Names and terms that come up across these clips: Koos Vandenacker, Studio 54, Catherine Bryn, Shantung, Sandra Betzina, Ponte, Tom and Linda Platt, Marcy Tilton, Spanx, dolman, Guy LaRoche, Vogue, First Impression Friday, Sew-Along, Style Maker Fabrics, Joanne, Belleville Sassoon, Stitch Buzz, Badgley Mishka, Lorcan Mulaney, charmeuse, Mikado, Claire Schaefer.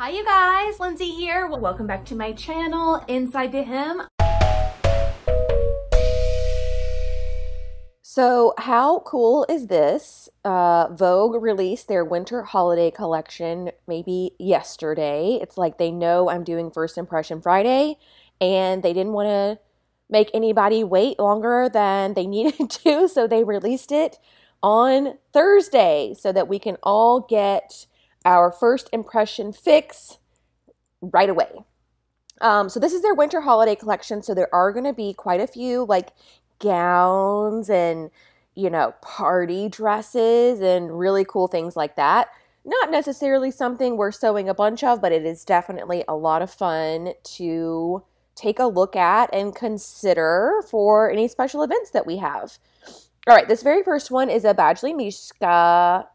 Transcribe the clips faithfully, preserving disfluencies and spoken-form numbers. Hi you guys, Lindsay here. Welcome back to my channel, Inside to Him. So how cool is this? Uh, Vogue released their winter holiday collection maybe yesterday. It's like they know I'm doing First Impression Friday and they didn't want to make anybody wait longer than they needed to. So they released it on Thursday so that we can all get our first impression fix right away. Um, so this is their winter holiday collection. So there are going to be quite a few like gowns and, you know, party dresses and really cool things like that. Not necessarily something we're sewing a bunch of, but it is definitely a lot of fun to take a look at and consider for any special events that we have. All right, this very first one is a Badgley Mishka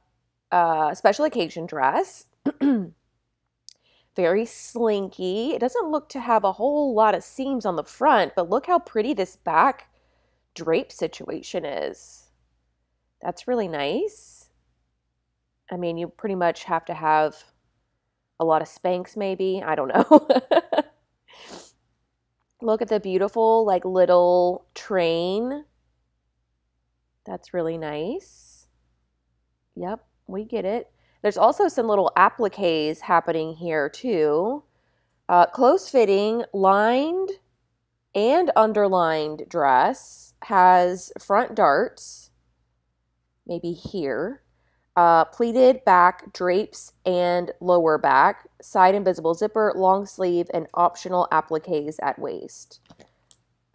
Uh, special occasion dress. Very slinky. It doesn't look to have a whole lot of seams on the front, but look how pretty this back drape situation is. That's really nice. I mean, you pretty much have to have a lot of Spanx maybe. I don't know. Look at the beautiful like little train. That's really nice. Yep. We get it. There's also some little appliques happening here too. Uh, close-fitting, lined, and underlined dress. Has front darts, maybe here. Uh, pleated back, drapes, and lower back. Side invisible zipper, long sleeve, and optional appliques at waist.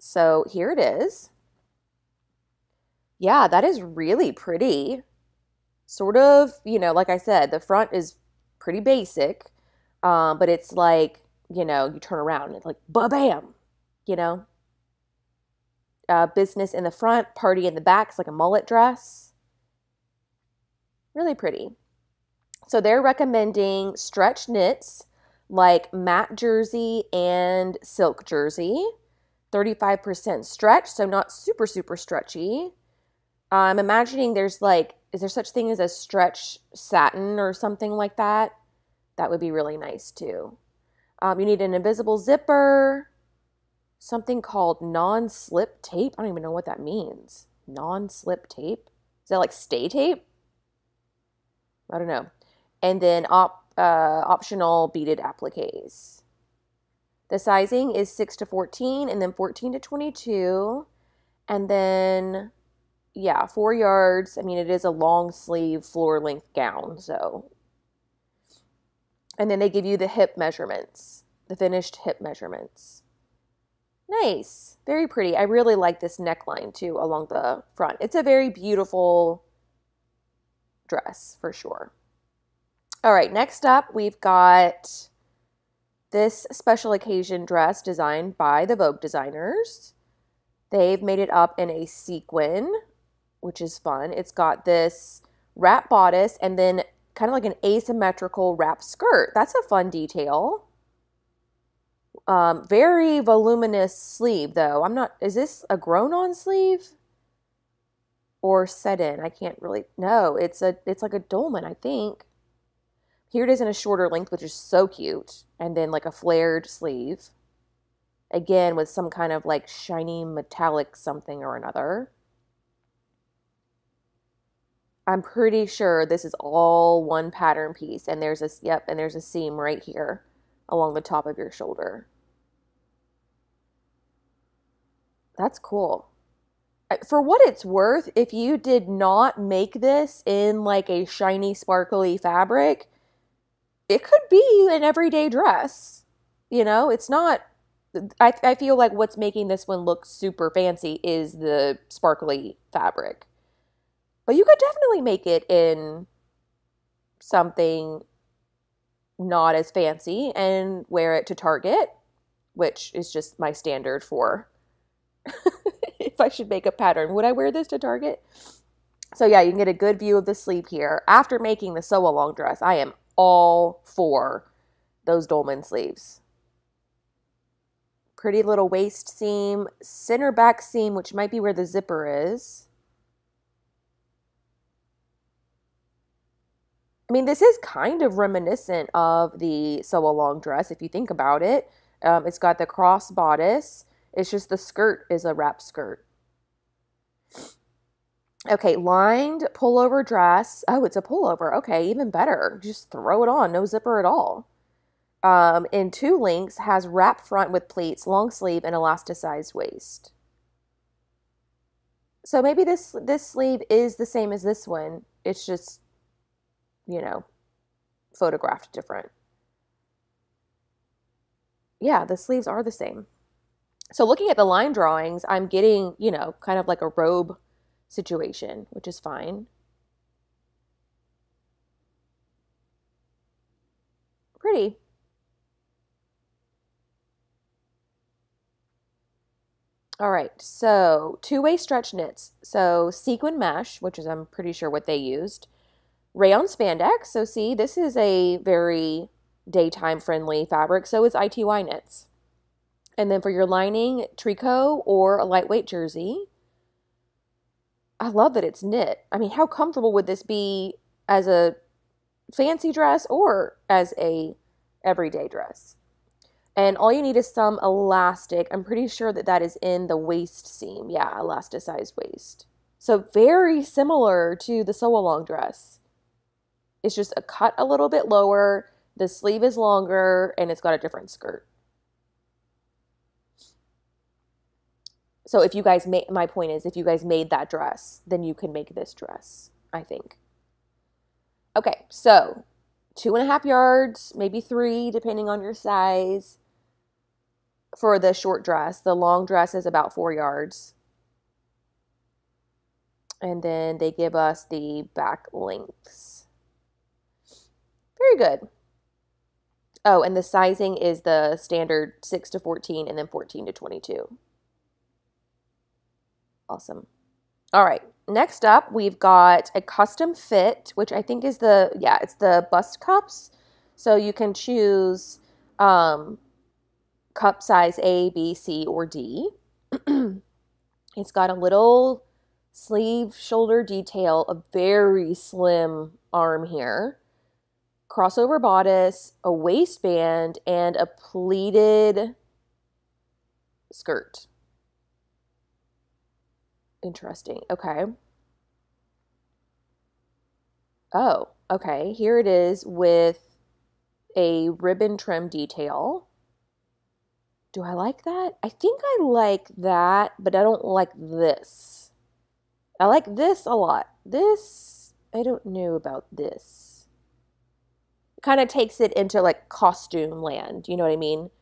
So here it is. Yeah, that is really pretty. Sort of, you know, like I said, the front is pretty basic, um, but it's like, you know, you turn around and it's like, ba-bam, you know. Uh, business in the front, party in the back. It's like a mullet dress. Really pretty. So they're recommending stretch knits like matte jersey and silk jersey. thirty-five percent stretch, so not super, super stretchy. I'm imagining there's like, is there such thing as a stretch satin or something like that? That would be really nice too. Um, you need an invisible zipper, something called non-slip tape. I don't even know what that means. Non-slip tape? Is that like stay tape? I don't know. And then op, uh, optional beaded appliques. The sizing is six to fourteen and then fourteen to twenty-two. And then... yeah, four yards. I mean, it is a long sleeve floor length gown, so. And then they give you the hip measurements, the finished hip measurements. Nice. Very pretty. I really like this neckline, too, along the front. It's a very beautiful dress, for sure. All right, next up, we've got this special occasion dress designed by the Vogue designers. They've made it up in a sequin, which is fun. It's got this wrap bodice and then kind of like an asymmetrical wrap skirt. That's a fun detail. Um, very voluminous sleeve, though. I'm not, is this a grown-on sleeve or set-in? I can't really, no, it's a, it's like a dolman, I think. Here it is in a shorter length, which is so cute. And then like a flared sleeve. Again, with some kind of like shiny metallic something or another. I'm pretty sure this is all one pattern piece, and there's a, yep, and there's a seam right here along the top of your shoulder. That's cool. For what it's worth, if you did not make this in like a shiny, sparkly fabric, it could be an everyday dress. You know, it's not... I, I feel like what's making this one look super fancy is the sparkly fabric. But you could definitely make it in something not as fancy and wear it to Target, which is just my standard for if I should make a pattern. Would I wear this to Target? So yeah, you can get a good view of the sleeve here. After making the sew-along dress, I am all for those dolman sleeves. Pretty little waist seam, center back seam, which might be where the zipper is. I mean, this is kind of reminiscent of the sew-along dress, if you think about it. Um, it's got the cross bodice. It's just the skirt is a wrap skirt. Okay, lined pullover dress. Oh, it's a pullover. Okay, even better. Just throw it on. No zipper at all. Um, in two lengths, has wrap front with pleats, long sleeve, and elasticized waist. So maybe this, this sleeve is the same as this one. It's just, you know, photographed different. Yeah, the sleeves are the same. So looking at the line drawings, I'm getting, you know, kind of like a robe situation, which is fine. Pretty. All right, so two-way stretch knits. So sequin mesh, which is I'm pretty sure what they used. Rayon spandex. So see, this is a very daytime-friendly fabric. So it's I T Y knits. And then for your lining, tricot or a lightweight jersey. I love that it's knit. I mean, how comfortable would this be as a fancy dress or as a everyday dress? And all you need is some elastic. I'm pretty sure that that is in the waist seam. Yeah, elasticized waist. So very similar to the sew-along dress. It's just a cut a little bit lower, the sleeve is longer, and it's got a different skirt. So if you guys made, my point is, if you guys made that dress, then you can make this dress, I think. Okay, so two and a half yards, maybe three, depending on your size. For the short dress, the long dress is about four yards. And then they give us the back lengths. Very good. Oh, and the sizing is the standard six to fourteen and then fourteen to twenty-two. Awesome. All right. Next up, we've got a custom fit, which I think is the, yeah, it's the bust cups. So you can choose um, cup size A, B, C, or D. It's got a little sleeve shoulder detail, a very slim arm here, crossover bodice, a waistband, and a pleated skirt. Interesting. Okay. Oh, okay. Here it is with a ribbon trim detail. Do I like that? I think I like that, but I don't like this. I like this a lot. This, I don't know about this. It kind of takes it into like costume land. You know what I mean?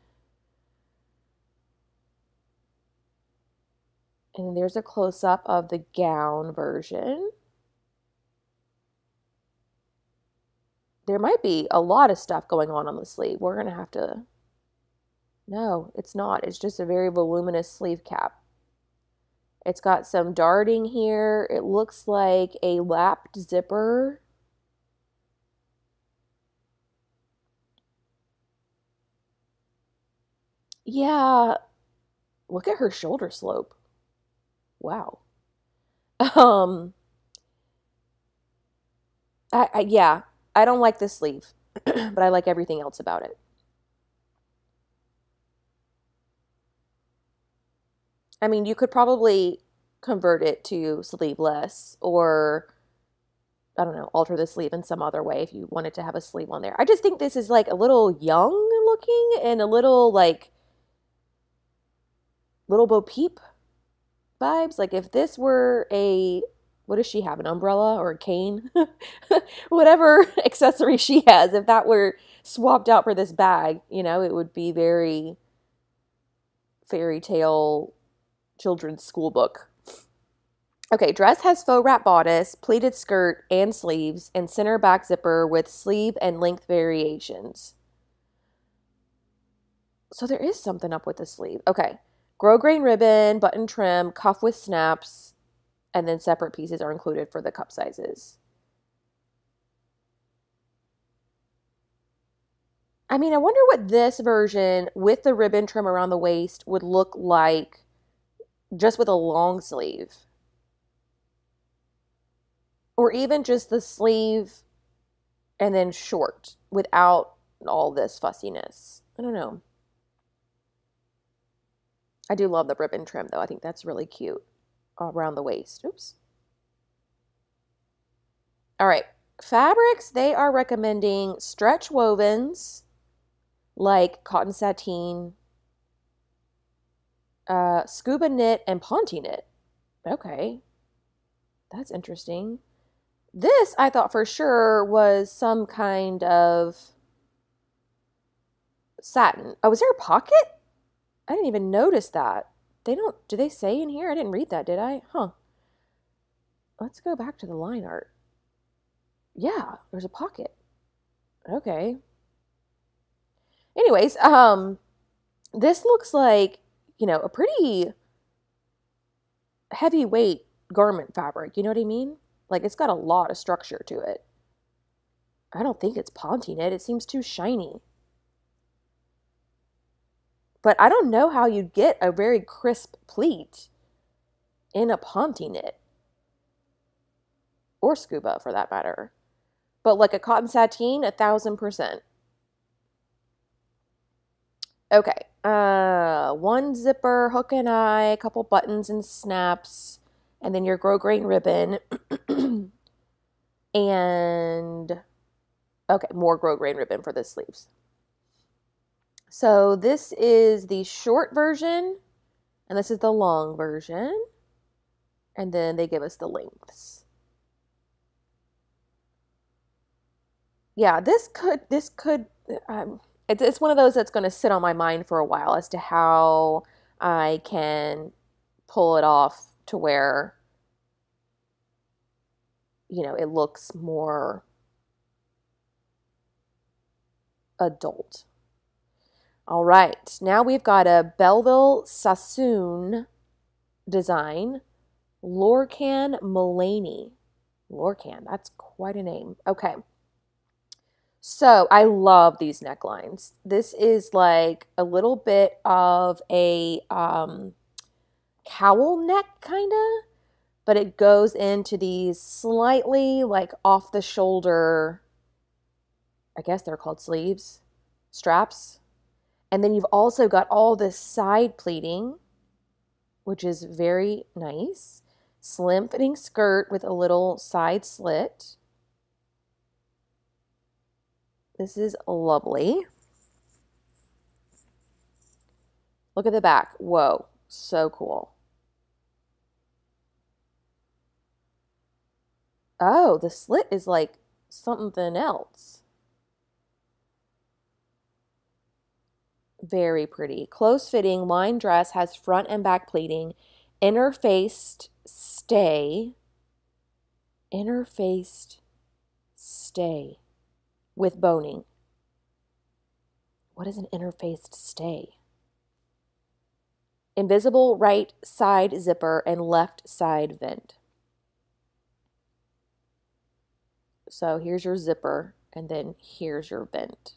And there's a close-up of the gown version. There might be a lot of stuff going on on the sleeve. We're going to have to... No, it's not. It's just a very voluminous sleeve cap. It's got some darting here. It looks like a lapped zipper. Yeah. Look at her shoulder slope. Wow. Um, I, I, yeah, I don't like this sleeve, but I like everything else about it. I mean, you could probably convert it to sleeveless or, I don't know, alter the sleeve in some other way if you wanted to have a sleeve on there. I just think this is like a little young looking and a little like, little Bo Peep vibes. Like if this were a, what does she have, an umbrella or a cane? Whatever accessory she has, if that were swapped out for this bag, you know, it would be very fairy tale children's school book. Okay, dress has faux wrap bodice, pleated skirt and sleeves, and center back zipper with sleeve and length variations. So there is something up with the sleeve. Okay. Grosgrain ribbon, button trim, cuff with snaps, and then separate pieces are included for the cup sizes. I mean, I wonder what this version with the ribbon trim around the waist would look like just with a long sleeve. Or even just the sleeve and then short without all this fussiness. I don't know. I do love the ribbon trim, though. I think that's really cute around the waist. Oops. All right. Fabrics, they are recommending stretch wovens like cotton sateen, uh, scuba knit, and ponte knit. Okay. That's interesting. This, I thought for sure, was some kind of satin. Oh, is there a pocket? I didn't even notice that. They don't, do they say in here? I didn't read that, did I? Huh. Let's go back to the line art. Yeah, there's a pocket. Okay. Anyways, um, this looks like, you know, a pretty heavyweight garment fabric. You know what I mean? Like, it's got a lot of structure to it. I don't think it's ponte knit. It seems too shiny. But I don't know how you'd get a very crisp pleat in a ponte knit. Or scuba, for that matter. But like a cotton sateen, a thousand percent. Okay. Uh, one zipper, hook and eye, a couple buttons and snaps, and then your grosgrain ribbon. And, okay, more grosgrain ribbon for the sleeves. So this is the short version, and this is the long version. And then they give us the lengths. Yeah, this could, this could, um, it's, it's one of those that's going to sit on my mind for a while as to how I can pull it off to where, you know, it looks more adult. All right, now we've got a Belleville Sassoon design, Lorcan Mulaney. Lorcan, that's quite a name. Okay. So I love these necklines. This is like a little bit of a um, cowl neck kind of, but it goes into these slightly like off the shoulder, I guess they're called sleeves, straps. And then you've also got all this side pleating, which is very nice. Slim fitting skirt with a little side slit. This is lovely. Look at the back. Whoa, so cool. Oh, the slit is like something else. Very pretty. Close-fitting line dress, has front and back pleating, interfaced stay, interfaced stay with boning. What is an interfaced stay? Invisible right side zipper and left side vent. So here's your zipper, and then here's your vent.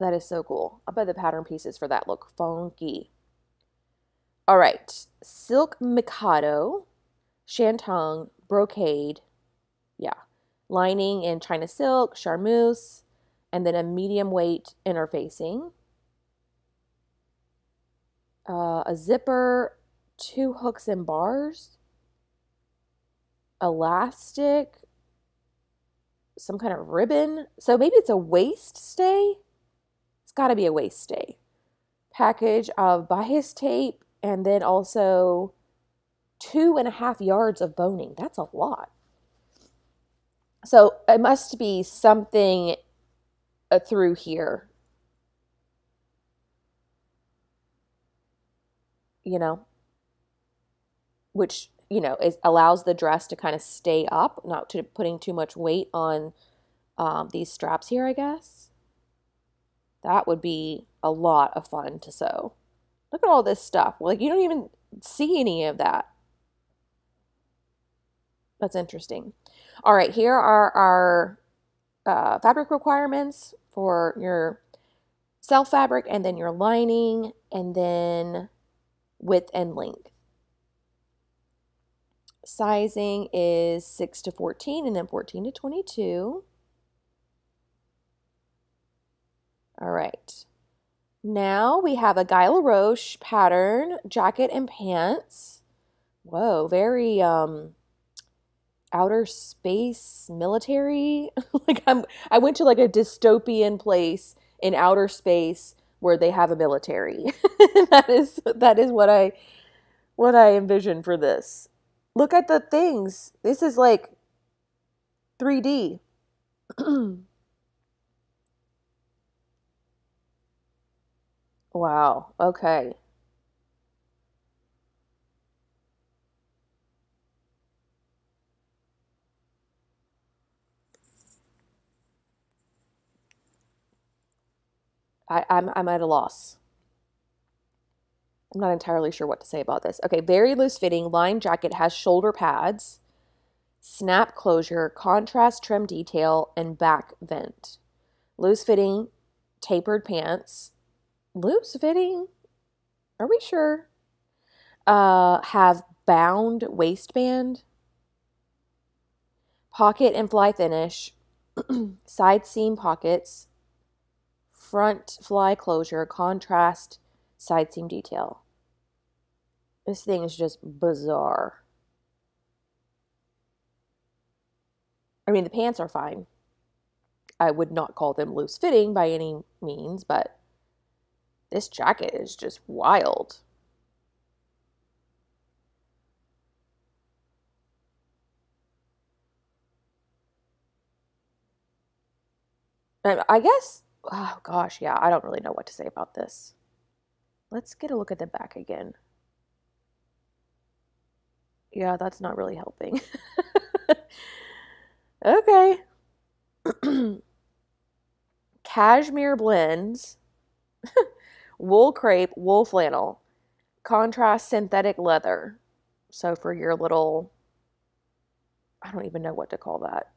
That is so cool. I bet the pattern pieces for that look funky. All right. Silk Mikado, Shantung, brocade. Yeah. Lining in China silk, charmeuse, and then a medium weight interfacing. Uh, a zipper, two hooks and bars, elastic, some kind of ribbon. So maybe it's a waist stay. Gotta be a waist stay. Package of bias tape and then also two and a half yards of boning. That's a lot. So it must be something uh, through here. You know, which, you know, is, allows the dress to kind of stay up, not to putting too much weight on um, these straps here, I guess. That would be a lot of fun to sew. Look at all this stuff. Like, you don't even see any of that. That's interesting. All right, here are our uh, fabric requirements for your self fabric and then your lining and then width and length. sizing is six to fourteen and then fourteen to twenty-two. All right. Now we have a Guy LaRoche pattern, jacket and pants. Whoa, very um, outer space military. Like I'm, I went to like a dystopian place in outer space where they have a military. That is that is what I what I envision for this. Look at the things. This is like three D. Wow. Okay. I, I'm, I'm at a loss. I'm not entirely sure what to say about this. Okay, very loose fitting, lined jacket, has shoulder pads, snap closure, contrast trim detail, and back vent. Loose fitting, tapered pants. Loose fitting? Are we sure? Uh, have bound waistband, pocket and fly finish, side seam pockets, front fly closure, contrast, side seam detail. This thing is just bizarre. I mean, the pants are fine. I would not call them loose fitting by any means, but this jacket is just wild. And I guess, oh gosh, yeah, I don't really know what to say about this. Let's get a look at the back again. Yeah, that's not really helping. Okay. Cashmere blends. Wool crepe, wool flannel, contrast synthetic leather. So for your little, I don't even know what to call that.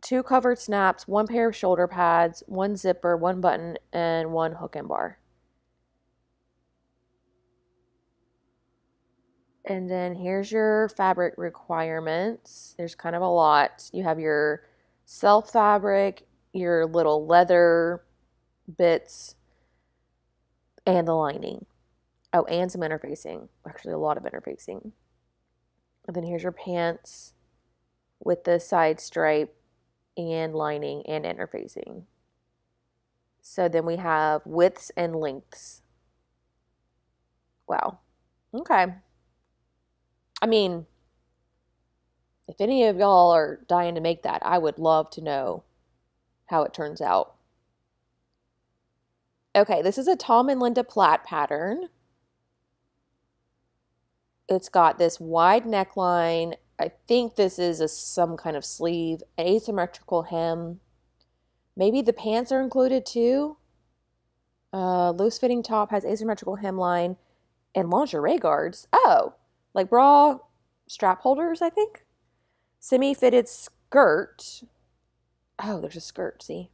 Two covered snaps, one pair of shoulder pads, one zipper, one button, and one hook and bar. And then here's your fabric requirements. There's kind of a lot. You have your self fabric, your little leather bits, and the lining. Oh, and some interfacing. Actually, a lot of interfacing. And then here's your pants with the side stripe and lining and interfacing. So then we have widths and lengths. Wow. Okay. I mean, if any of y'all are dying to make that, I would love to know how it turns out. Okay, this is a Tom and Linda Platt pattern. It's got this wide neckline. I think this is a, some kind of sleeve, an asymmetrical hem. Maybe the pants are included too. Uh, loose-fitting top, has asymmetrical hemline and lingerie guards. Oh, like bra strap holders, I think. Semi-fitted skirt. Oh, there's a skirt, see?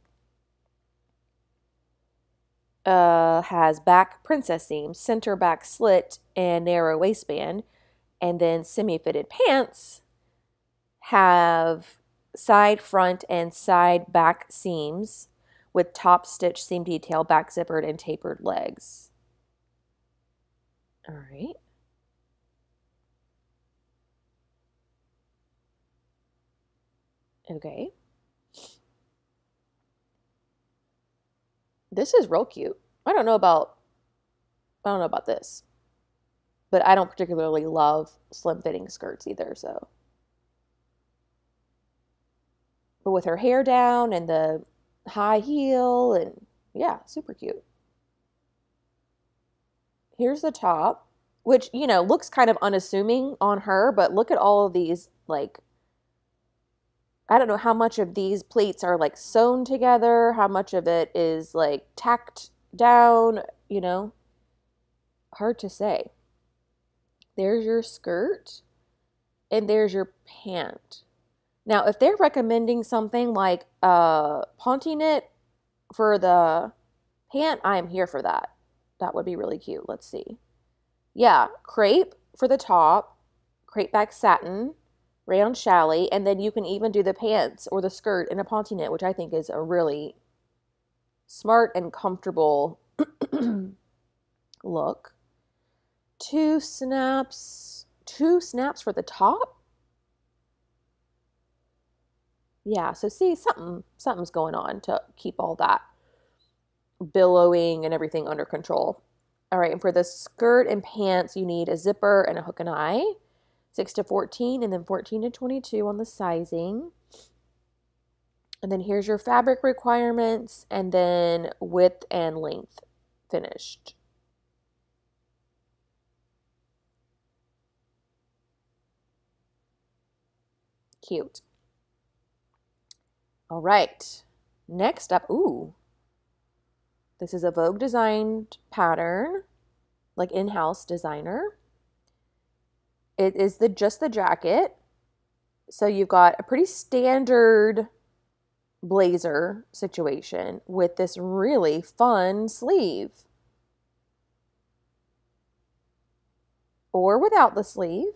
Uh, has back princess seam, center back slit, and narrow waistband. And then semi-fitted pants have side front and side back seams with top stitch seam detail, back zippered, and tapered legs. All right. Okay. This is real cute. I don't know about, I don't know about this, but I don't particularly love slim fitting skirts either. So, but with her hair down and the high heel, and yeah, super cute. Here's the top, which, you know, looks kind of unassuming on her, but look at all of these, like, I don't know how much of these pleats are like sewn together, how much of it is like tacked down, you know, hard to say. There's your skirt and there's your pant. Now, if they're recommending something like a uh, ponte knit for the pant, I am here for that. That would be really cute. Let's see. Yeah, crepe for the top, crepe back satin, rayon challis, and then you can even do the pants or the skirt in a ponte knit, which I think is a really smart and comfortable look. Two snaps, two snaps for the top. Yeah, so see, something, something's going on to keep all that billowing and everything under control. All right, and for the skirt and pants, you need a zipper and a hook and eye, six to fourteen, and then fourteen to twenty-two on the sizing. And then here's your fabric requirements, and then width and length finished. Cute. All right, next up, ooh, this is a Vogue designed pattern, like in-house designer. It is the just the jacket. So you've got a pretty standard blazer situation with this really fun sleeve. Or without the sleeve.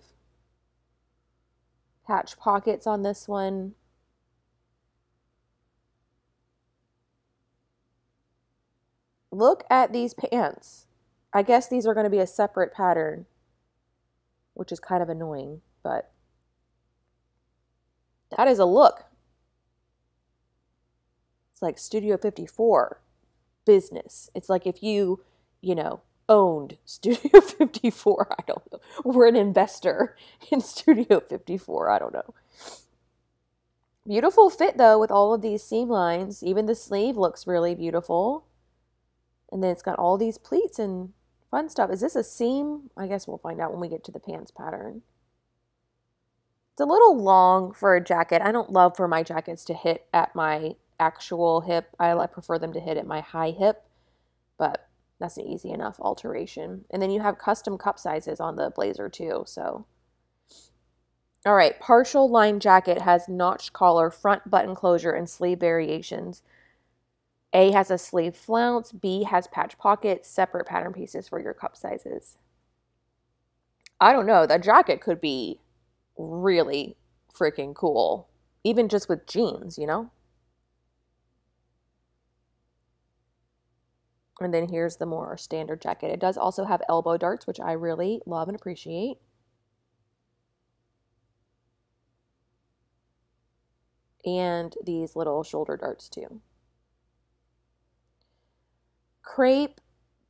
Patch pockets on this one. Look at these pants. I guess these are going to be a separate pattern, which is kind of annoying, but that is a look. It's like Studio fifty-four business. It's like if you, you know, owned Studio fifty-four, I don't know. We're an investor in Studio fifty-four, I don't know. Beautiful fit though with all of these seam lines. Even the sleeve looks really beautiful. And then it's got all these pleats and fun stuff. Is this a seam? I guess we'll find out when we get to the pants pattern. It's a little long for a jacket. I don't love for my jackets to hit at my actual hip. I, I prefer them to hit at my high hip, but that's an easy enough alteration. And then you have custom cup sizes on the blazer too, so. All right, partial line jacket has notched collar, front button closure, and sleeve variations. A has a sleeve flounce, B has patch pockets, separate pattern pieces for your cup sizes. I don't know, that jacket could be really freaking cool, even just with jeans, you know? And then here's the more standard jacket. It does also have elbow darts, which I really love and appreciate. And these little shoulder darts too. Crepe,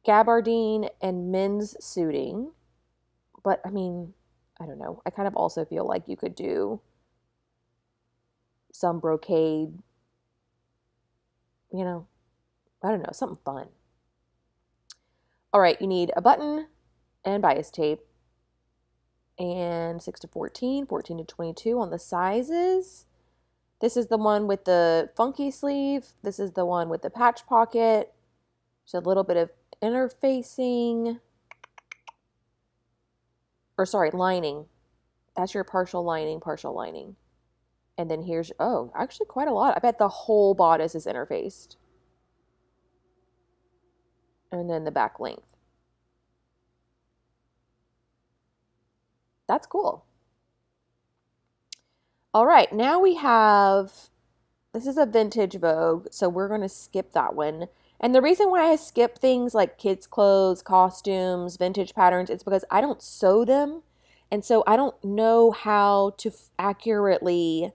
gabardine, and men's suiting. But I mean, I don't know. I kind of also feel like you could do some brocade, you know, I don't know, something fun. All right, you need a button and bias tape and six to fourteen, fourteen to twenty-two on the sizes. This is the one with the funky sleeve. This is the one with the patch pocket. So a little bit of interfacing, or sorry, lining. That's your partial lining, partial lining. And then here's, oh, actually quite a lot. I bet the whole bodice is interfaced. And then the back length. That's cool. All right, now we have, this is a vintage Vogue, so we're gonna skip that one. And the reason why I skip things like kids' clothes, costumes, vintage patterns, it's because I don't sew them. And so I don't know how to accurately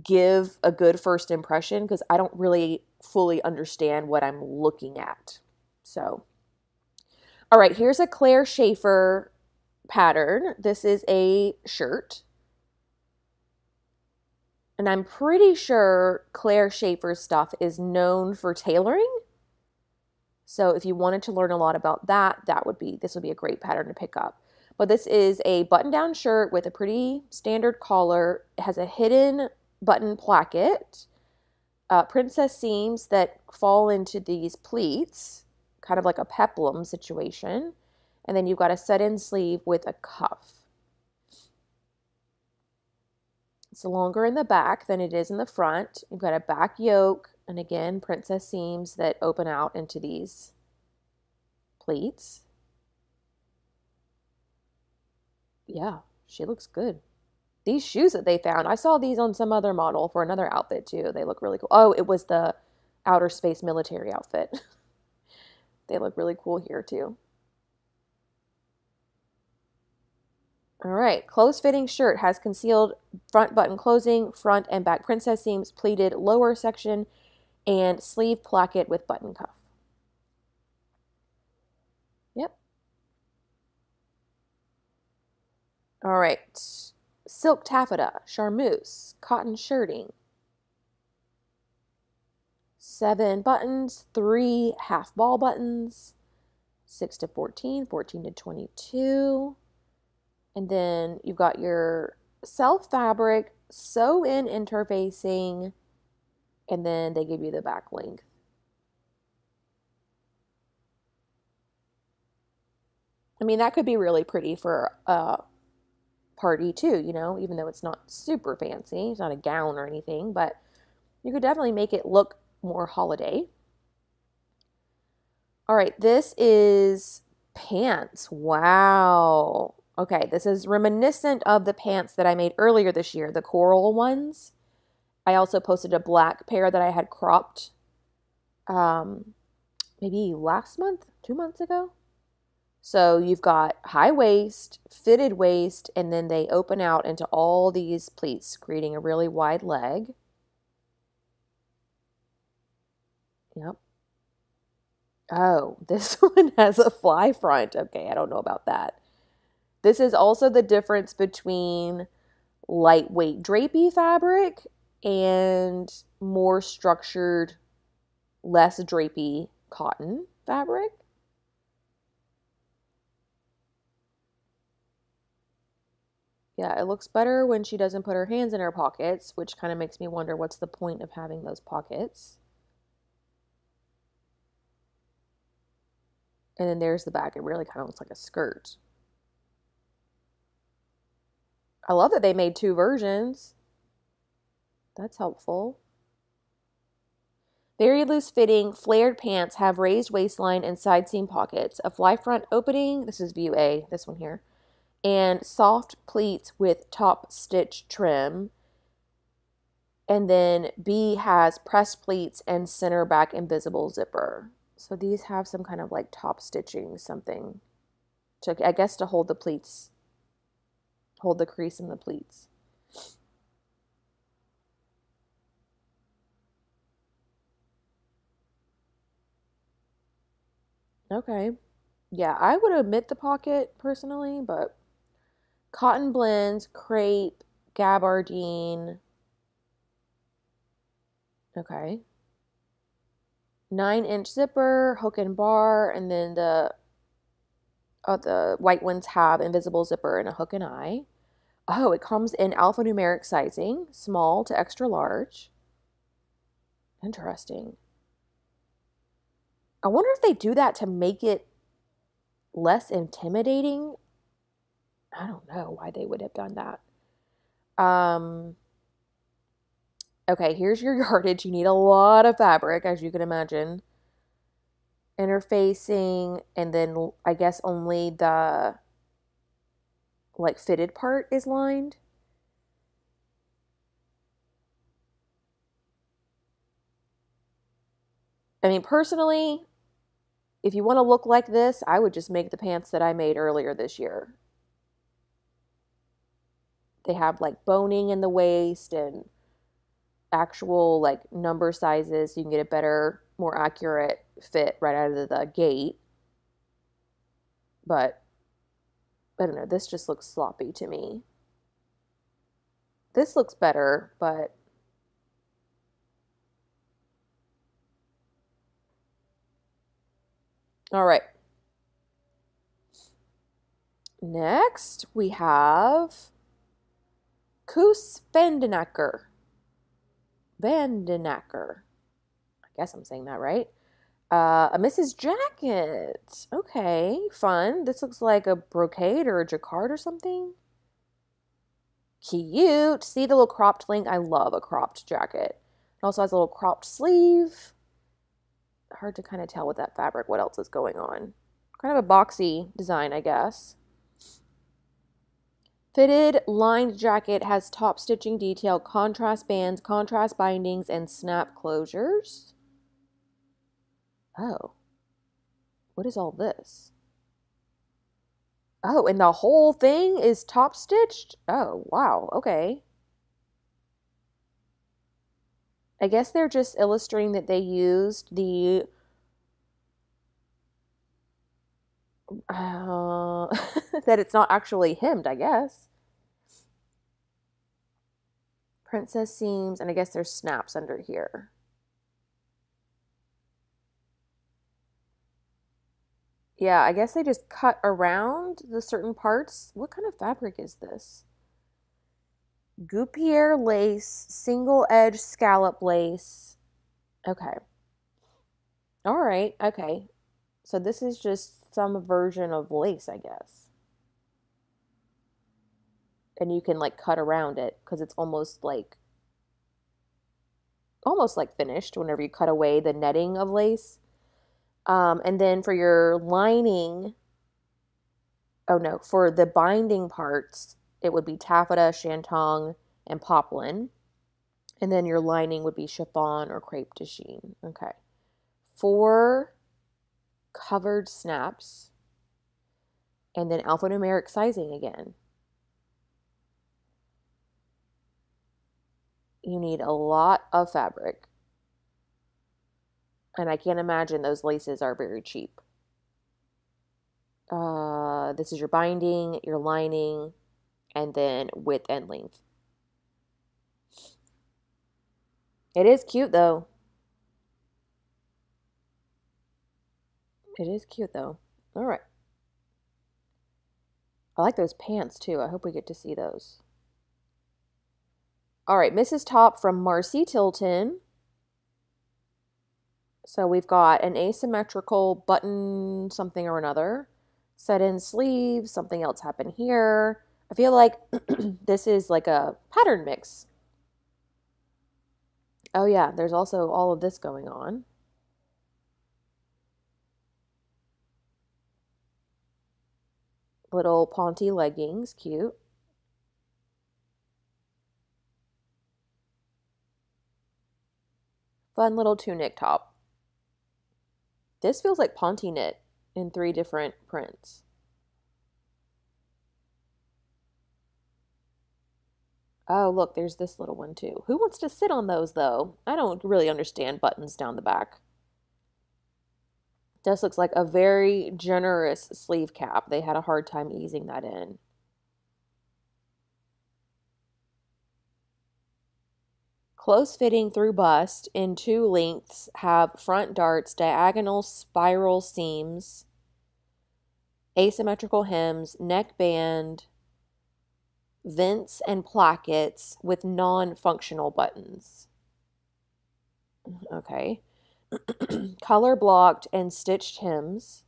give a good first impression because I don't really fully understand what I'm looking at. So, all right, here's a Claire Schaefer pattern. This is a shirt. And I'm pretty sure Claire Schaefer's stuff is known for tailoring. So if you wanted to learn a lot about that, that would be, this would be a great pattern to pick up. But this is a button-down shirt with a pretty standard collar. It has a hidden button placket, uh, princess seams that fall into these pleats, kind of like a peplum situation. And then you've got a set-in sleeve with a cuff. It's longer in the back than it is in the front. You've got a back yoke, and again, princess seams that open out into these pleats. yeah, she looks good. These shoes that they found, I saw these on some other model for another outfit too. They look really cool. Oh, it was the outer space military outfit. They look really cool here too. All right, close-fitting shirt has concealed front button closing, front and back princess seams, pleated lower section, and sleeve placket with button cuff. Yep. All right, silk taffeta, charmeuse, cotton shirting. Seven buttons, three half ball buttons, six to fourteen, fourteen to twenty-two. And then you've got your self fabric, sew in interfacing, and then they give you the back length. I mean, that could be really pretty for a party too, you know, even though it's not super fancy. It's not a gown or anything, but you could definitely make it look more holiday. All right, this is pants. Wow. Okay, this is reminiscent of the pants that I made earlier this year, the coral ones. I also posted a black pair that I had cropped um, maybe last month, two months ago. So you've got high waist, fitted waist, and then they open out into all these pleats, creating a really wide leg. Yep. Oh, this one has a fly front. Okay, I don't know about that. This is also the difference between lightweight drapey fabric and more structured, less drapey cotton fabric. Yeah, it looks better when she doesn't put her hands in her pockets, which kind of makes me wonder what's the point of having those pockets. And then there's the back. It really kind of looks like a skirt. I love that they made two versions. That's helpful. Very loose fitting, flared pants have raised waistline and side seam pockets, a fly front opening, this is view A, this one here, and soft pleats with top stitch trim. And then B has press pleats and center back invisible zipper. So these have some kind of like top stitching something to, I guess, to hold the pleats, hold the crease in the pleats. Okay. Yeah, I would omit the pocket personally, but cotton blends, crepe, gabardine. Okay. Nine inch zipper, hook and bar, and then the Oh, the white ones have invisible zipper and a hook and eye. Oh, it comes in alphanumeric sizing, small to extra large. Interesting. I wonder if they do that to make it less intimidating. I don't know why they would have done that. Um, okay, here's your yardage. You need a lot of fabric, as you can imagine. Interfacing, and then I guess only the like fitted part is lined. I mean, personally, if you want to look like this, I would just make the pants that I made earlier this year. They have like boning in the waist and actual like number sizes, so you can get a better, more accurate fit right out of the gate. But I don't know, this just looks sloppy to me. This looks better, but all right. Next we have Koos Vandenacker. Vandenacker. I guess I'm saying that right. Uh, a Missus Jacket. Okay, fun. This looks like a brocade or a jacquard or something. Cute. See the little cropped link? I love a cropped jacket. It also has a little cropped sleeve. Hard to kind of tell with that fabric what else is going on. Kind of a boxy design, I guess. Fitted lined jacket has top stitching detail, contrast bands, contrast bindings, and snap closures. Oh, what is all this? Oh, and the whole thing is top stitched? Oh, wow. Okay. I guess they're just illustrating that they used the... Uh, that it's not actually hemmed, I guess. Princess seams, and I guess there's snaps under here. Yeah, I guess they just cut around the certain parts. What kind of fabric is this? Goupier lace, single edge scallop lace. Okay. All right, okay. So this is just some version of lace, I guess. And you can like cut around it because it's almost like, almost like finished whenever you cut away the netting of lace. Um, and then for your lining, oh no, for the binding parts, it would be taffeta, chantong, and poplin. And then your lining would be chiffon or crepe de chine. Okay. Four covered snaps. And then alphanumeric sizing again. You need a lot of fabric. And I can't imagine those laces are very cheap. Uh, this is your binding, your lining, and then width and length. It is cute though. It is cute though. All right. I like those pants too. I hope we get to see those. All right, Missus Top from Marcy Tilton. So we've got an asymmetrical button, something or another, set in sleeves, something else happened here. I feel like this is like a pattern mix. Oh yeah, there's also all of this going on. Little Ponte leggings, cute. Fun little tunic top. This feels like Ponte knit in three different prints. Oh, look, there's this little one too. Who wants to sit on those though? I don't really understand buttons down the back. This looks like a very generous sleeve cap. They had a hard time easing that in. Close fitting through bust in two lengths, have front darts, diagonal spiral seams, asymmetrical hems, neck band, vents and plackets with non-functional buttons. Okay. Color blocked and stitched hems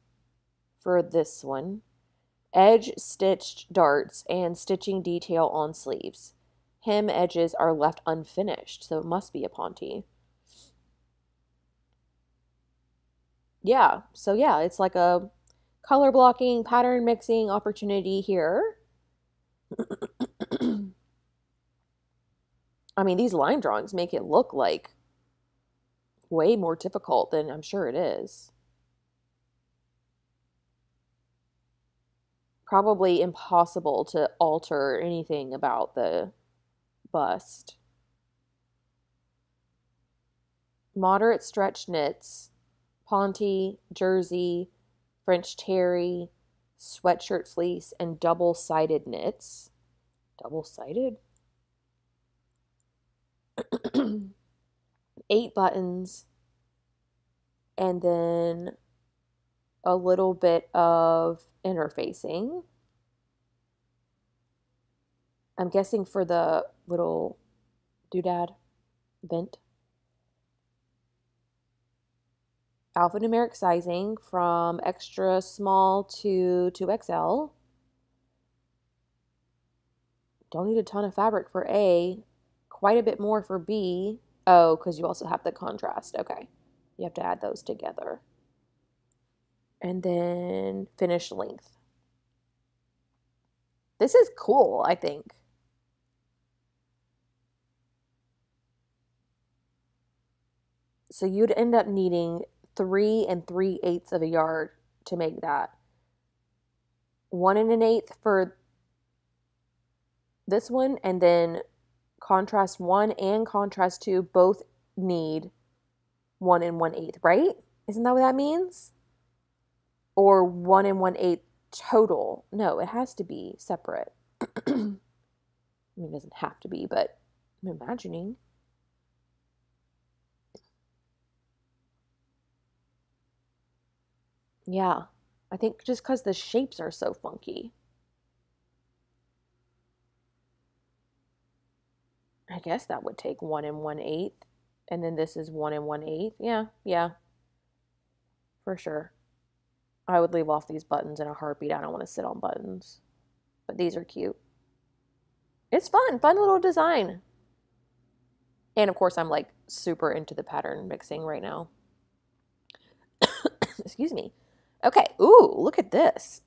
for this one. Edge stitched darts and stitching detail on sleeves. Hem edges are left unfinished, so it must be a Ponte. Yeah, so yeah, it's like a color blocking, pattern mixing opportunity here. I mean, these line drawings make it look like way more difficult than I'm sure it is. Probably impossible to alter anything about the bust. Moderate stretch knits, Ponte, jersey, French terry, sweatshirt fleece, and double-sided knits. Double-sided? Eight buttons, and then a little bit of interfacing. I'm guessing for the little doodad vent. Alphanumeric sizing from extra small to two X L. Don't need a ton of fabric for A, quite a bit more for B. Oh, because you also have the contrast. Okay. You have to add those together. And then finish length. This is cool, I think. So you'd end up needing three and three eighths of a yard to make that. One and an eighth for this one, and then contrast one and contrast two both need one and one eighth, right? Isn't that what that means? Or one and one eighth total. No, it has to be separate. I mean, it doesn't have to be, but I'm imagining. Yeah, I think just because the shapes are so funky. I guess that would take one and one eighth. And then this is one and one eighth. Yeah, yeah, for sure. I would leave off these buttons in a heartbeat. I don't want to sit on buttons, but these are cute. It's fun, fun little design. And of course, I'm like super into the pattern mixing right now. Excuse me. Okay, ooh, look at this.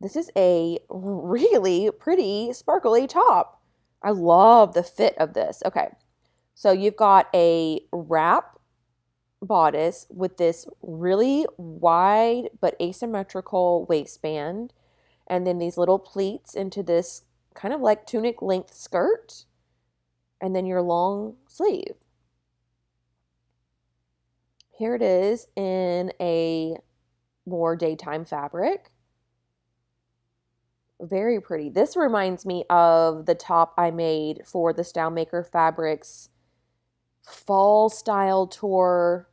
This is a really pretty sparkly top. I love the fit of this. Okay, so you've got a wrap bodice with this really wide but asymmetrical waistband, and then these little pleats into this kind of like tunic length skirt, and then your long sleeve. Here it is in a more daytime fabric. Very pretty. This reminds me of the top I made for the Style Maker Fabrics fall style tour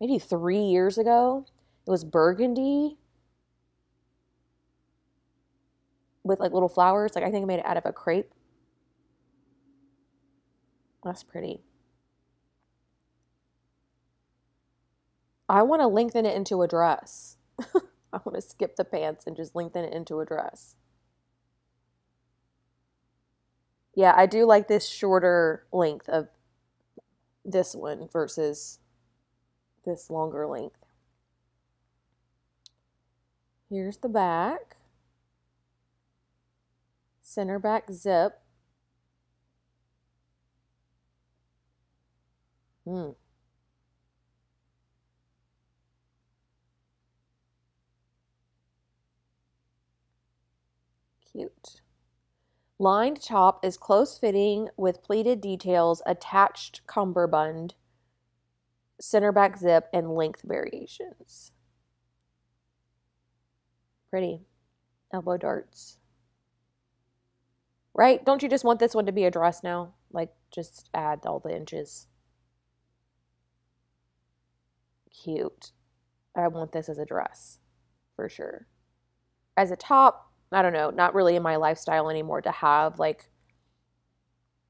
maybe three years ago. It was burgundy with like little flowers. Like I think I made it out of a crepe. That's pretty. I want to lengthen it into a dress. I want to skip the pants and just lengthen it into a dress. Yeah, I do like this shorter length of this one versus this longer length. Here's the back. Center back zip. Hmm. Cute. Lined top is close-fitting with pleated details, attached cummerbund, center back zip, and length variations. Pretty. Elbow darts. Right? Don't you just want this one to be a dress now? Like, just add all the inches. Cute. I want this as a dress, for sure. As a top, I don't know, not really in my lifestyle anymore to have like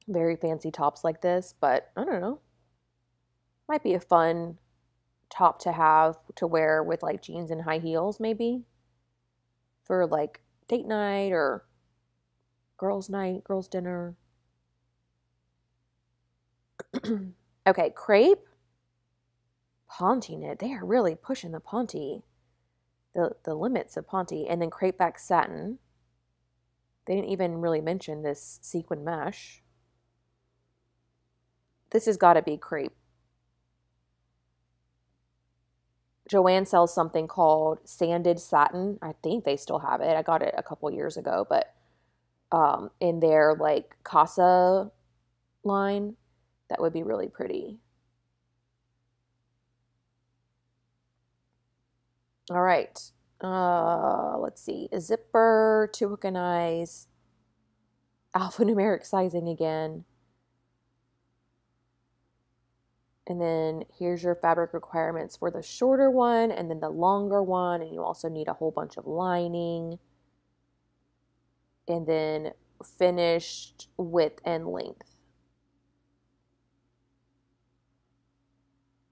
very fancy tops like this, but I don't know. Might be a fun top to have to wear with like jeans and high heels maybe for like date night or girls' night, girls' dinner. Okay, crepe, Ponte knit. They are really pushing the Ponte. The, the limits of Ponte, and then crepe back satin. They didn't even really mention this sequin mesh. This has got to be crepe. Joanne sells something called sanded satin. I think they still have it. I got it a couple years ago, but um, in their like Casa line, that would be really pretty. All right, uh, let's see. A zipper to organize alphanumeric sizing again. And then here's your fabric requirements for the shorter one and then the longer one. And you also need a whole bunch of lining. And then finished width and length.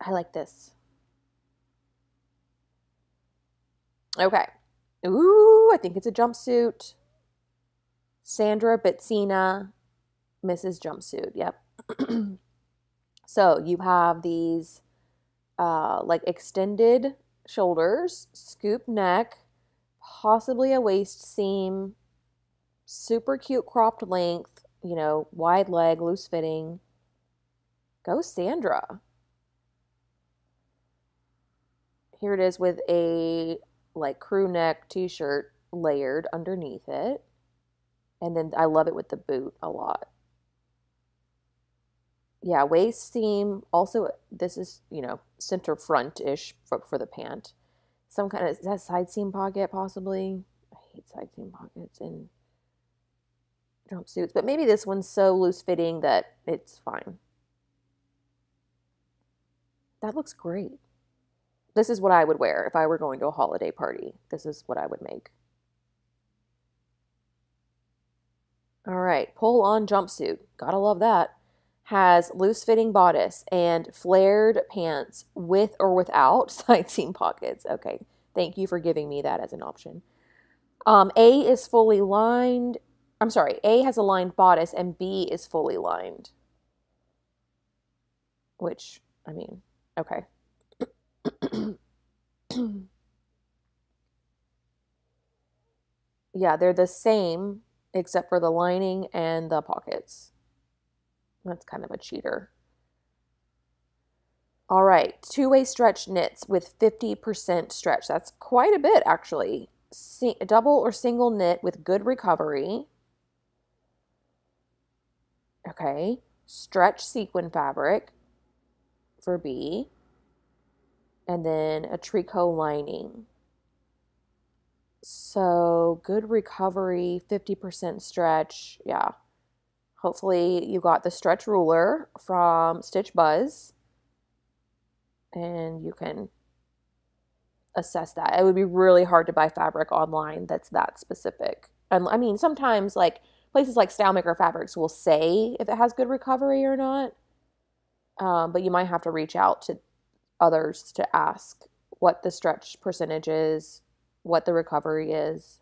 I like this. Okay. Ooh, I think it's a jumpsuit. Sandra Betzina, Missus Jumpsuit. Yep. So you have these uh, like extended shoulders, scoop neck, possibly a waist seam, super cute cropped length, you know, wide leg, loose fitting. Go Sandra. Here it is with a like crew neck t-shirt layered underneath it. And then I love it with the boot a lot. Yeah, waist seam. Also, this is, you know, center front-ish for, for the pant. Some kind of, is that side seam pocket possibly? I hate side seam pockets in jumpsuits. But maybe this one's so loose-fitting that it's fine. That looks great. This is what I would wear if I were going to a holiday party. This is what I would make. All right, pull-on jumpsuit. Gotta love that. Has loose-fitting bodice and flared pants with or without side seam pockets. Okay, thank you for giving me that as an option. Um, A is fully lined. I'm sorry, A has a lined bodice and B is fully lined. Which, I mean, okay. Yeah, they're the same except for the lining and the pockets. That's kind of a cheater. All right, two-way stretch knits with fifty percent stretch. That's quite a bit, actually. Sing double or single knit with good recovery. Okay, stretch sequin fabric for B. And then a tricot lining. So good recovery, fifty percent stretch, yeah. Hopefully you got the stretch ruler from Stitch Buzz and you can assess that. It would be really hard to buy fabric online that's that specific. And I mean, sometimes like places like Style Maker Fabrics will say if it has good recovery or not, um, but you might have to reach out to others to ask what the stretch percentage is, what the recovery is.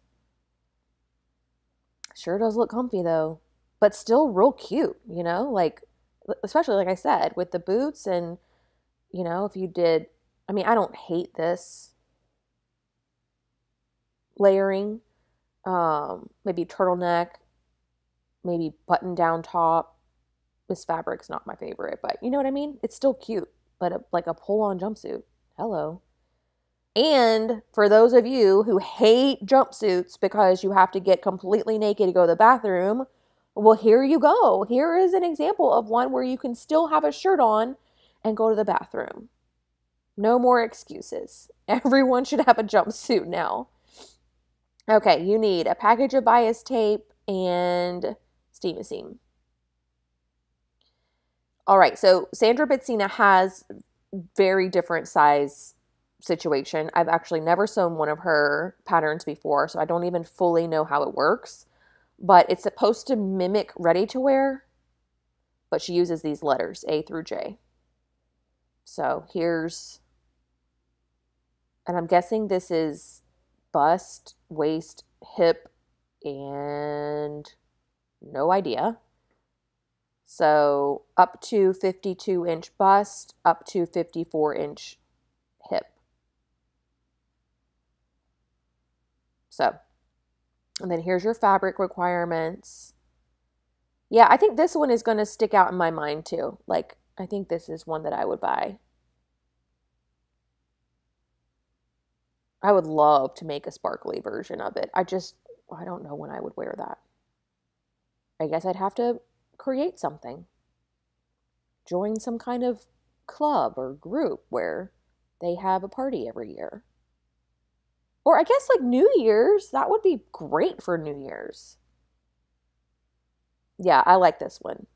Sure does look comfy though. But still real cute, you know, like, especially like I said, with the boots and, you know, if you did, I mean, I don't hate this layering, um, maybe turtleneck, maybe button down top. This fabric's not my favorite, but you know what I mean? It's still cute, but a, like a pull on jumpsuit. Hello. And for those of you who hate jumpsuits because you have to get completely naked to go to the bathroom, well, here you go. Here is an example of one where you can still have a shirt on and go to the bathroom. No more excuses. Everyone should have a jumpsuit now. Okay, you need a package of bias tape and steam a seam. All right, so Sandra Betzina has very different size situation. I've actually never sewn one of her patterns before, so I don't even fully know how it works. But it's supposed to mimic ready-to-wear, but she uses these letters, A through J. So here's, and I'm guessing this is bust, waist, hip, and no idea. So up to fifty-two inch bust, up to fifty-four inch hip. So. And then here's your fabric requirements. Yeah, I think this one is going to stick out in my mind too. Like, I think this is one that I would buy. I would love to make a sparkly version of it. I just, I don't know when I would wear that. I guess I'd have to create something. Join some kind of club or group where they have a party every year. Or I guess like New Year's, that would be great for New Year's. Yeah, I like this one.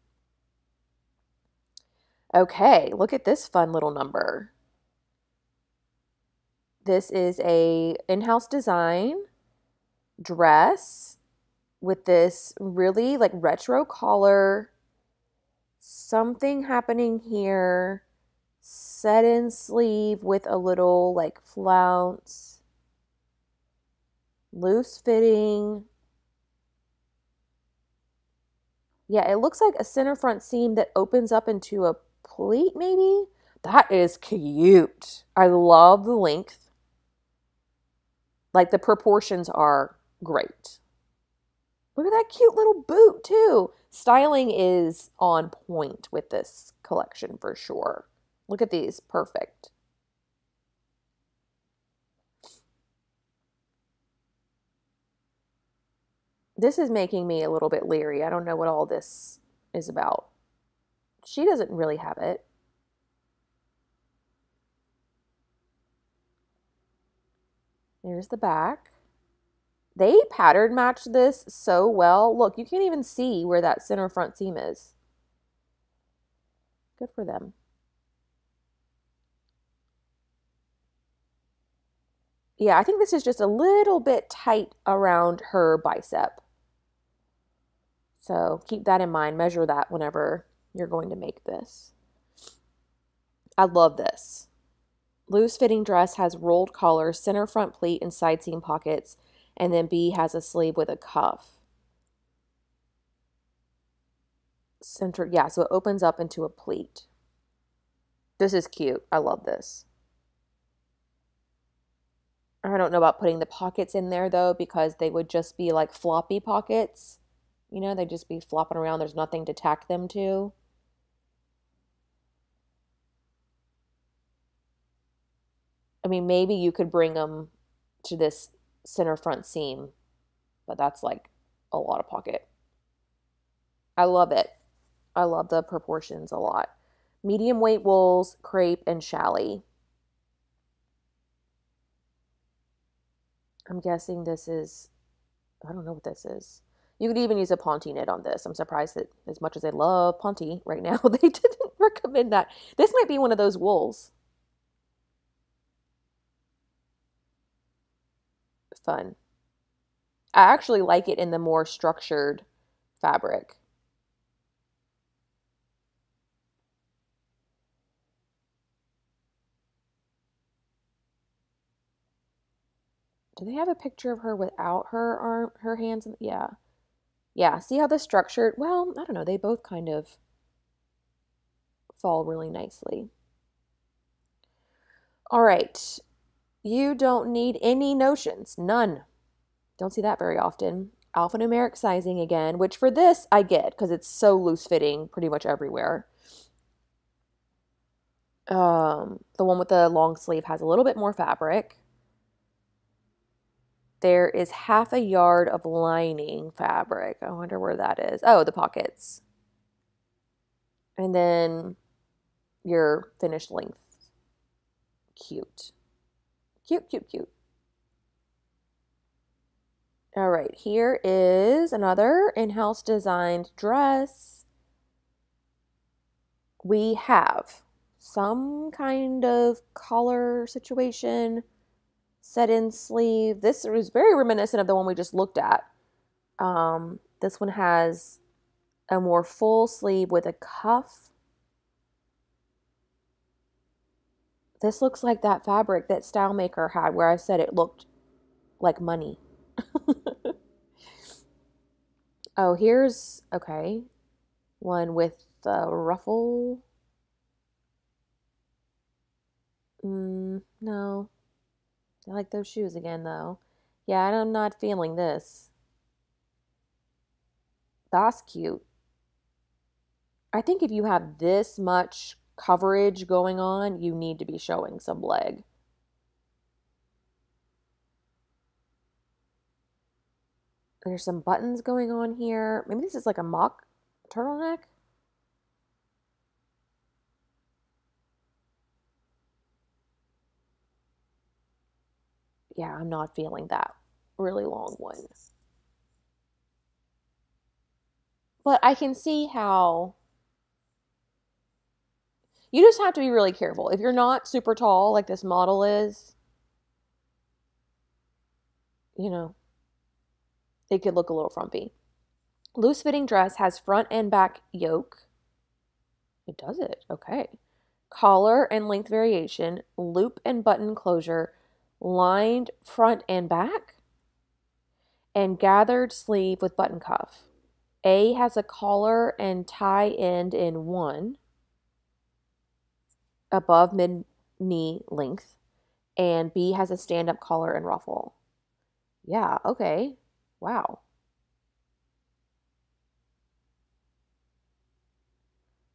Okay, look at this fun little number. This is a in-house design dress with this really like retro collar, something happening here, set in sleeve with a little like flounce. Loose fitting. Yeah, it looks like a center front seam that opens up into a pleat maybe. That is cute. I love the length. Like the proportions are great. Look at that cute little boot too. Styling is on point with this collection for sure. Look at these, perfect. This is making me a little bit leery. I don't know what all this is about. She doesn't really have it. There's the back. They pattern matched this so well. Look, you can't even see where that center front seam is. Good for them. Yeah, I think this is just a little bit tight around her bicep. So keep that in mind. Measure that whenever you're going to make this. I love this. Loose fitting dress has rolled collar, center front pleat, and side seam pockets. And then B has a sleeve with a cuff. Center, yeah, so it opens up into a pleat. This is cute. I love this. I don't know about putting the pockets in there though, because they would just be like floppy pockets. You know, they'd just be flopping around. There's nothing to tack them to. I mean, maybe you could bring them to this center front seam, but that's like a lot of pocket. I love it. I love the proportions a lot. Medium weight wools, crepe, and challis. I'm guessing this is, I don't know what this is. You could even use a Ponte knit on this. I'm surprised that as much as I love Ponte right now, they didn't recommend that. This might be one of those wools. Fun. I actually like it in the more structured fabric. Do they have a picture of her without her arm, her hands? In the, yeah. Yeah, see how the structured, well, I don't know, they both kind of fall really nicely. All right. You don't need any notions, none. Don't see that very often. Alphanumeric sizing again, which for this I get because it's so loose fitting pretty much everywhere. Um, the one with the long sleeve has a little bit more fabric. There is half a yard of lining fabric. I wonder where that is. Oh, the pockets. And then your finished length. Cute. Cute, cute, cute. All right, here is another in-house designed dress. We have some kind of collar situation. Set in sleeve. This is very reminiscent of the one we just looked at. Um, this one has a more full sleeve with a cuff. This looks like that fabric that Style Maker had where I said it looked like money. Oh, here's, okay, one with the ruffle. Mm, no. I like those shoes again, though. Yeah, I'm not feeling this. That's cute. I think if you have this much coverage going on, you need to be showing some leg. There's some buttons going on here. Maybe this is like a mock turtleneck. Yeah, I'm not feeling that really long one. But I can see how you just have to be really careful. If you're not super tall like this model is, you know, it could look a little frumpy. Loose fitting dress has front and back yoke. It does it. Okay. Collar and length variation, loop and button closure, lined front and back, and gathered sleeve with button cuff. A has a collar and tie end in one, above mid knee length, and B has a stand up collar and ruffle. Yeah, okay. Wow.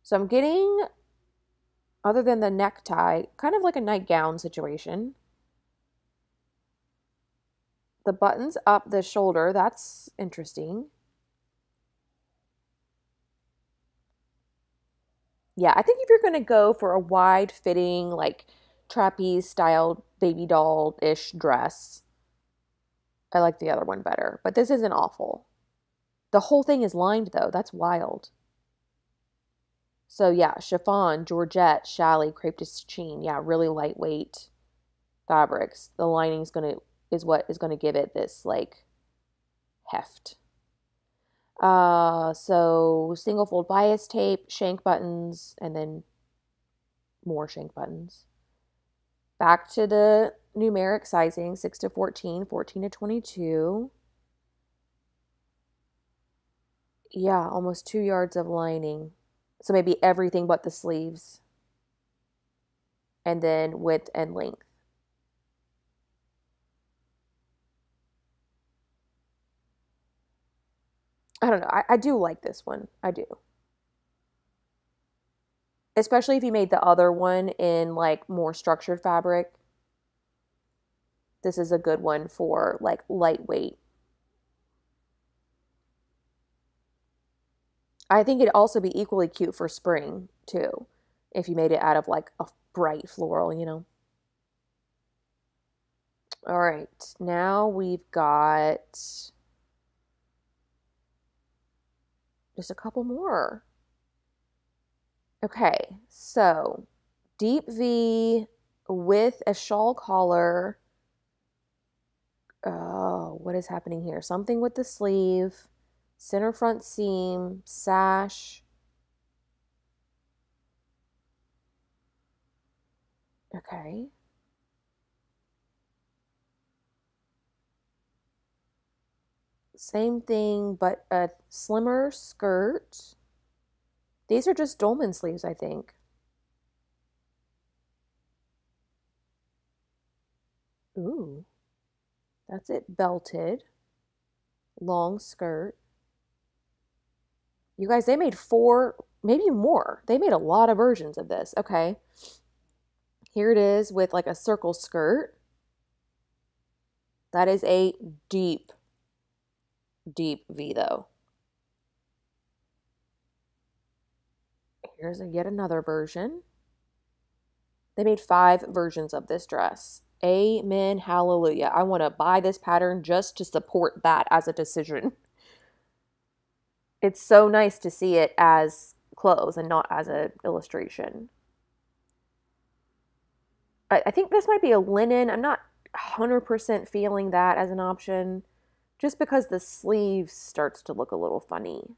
So I'm getting, other than the necktie, kind of like a nightgown situation. The buttons up the shoulder, that's interesting. Yeah, I think if you're going to go for a wide-fitting, like, trapeze-styled baby doll-ish dress, I like the other one better. But this isn't awful. The whole thing is lined, though. That's wild. So, yeah, chiffon, georgette, challis, crepe de chine. Yeah, really lightweight fabrics. The lining's gonna is what is going to give it this, like, heft. Uh, so, single-fold bias tape, shank buttons, and then more shank buttons. Back to the numeric sizing, six to fourteen, fourteen to twenty-two. Yeah, almost two yards of lining. So maybe everything but the sleeves. And then width and length. I don't know. I, I do like this one. I do. Especially if you made the other one in like more structured fabric. This is a good one for like lightweight. I think it'd also be equally cute for spring, too, if you made it out of, like, a bright floral, you know. All right, now we've got just a couple more. Okay, so deep V with a shawl collar. Oh, what is happening here? Something with the sleeve. Center front seam, sash. Okay. Same thing, but a slimmer skirt. These are just dolman sleeves, I think. Ooh, that's it, belted, long skirt. You guys, they made four, maybe more. They made a lot of versions of this. Okay. Here it is with like a circle skirt. That is a deep, deep V though. Here's a yet another version. They made five versions of this dress. Amen. Hallelujah. I want to buy this pattern just to support that as a decision. It's so nice to see it as clothes and not as an illustration. I, I think this might be a linen. I'm not one hundred percent feeling that as an option just because the sleeve starts to look a little funny.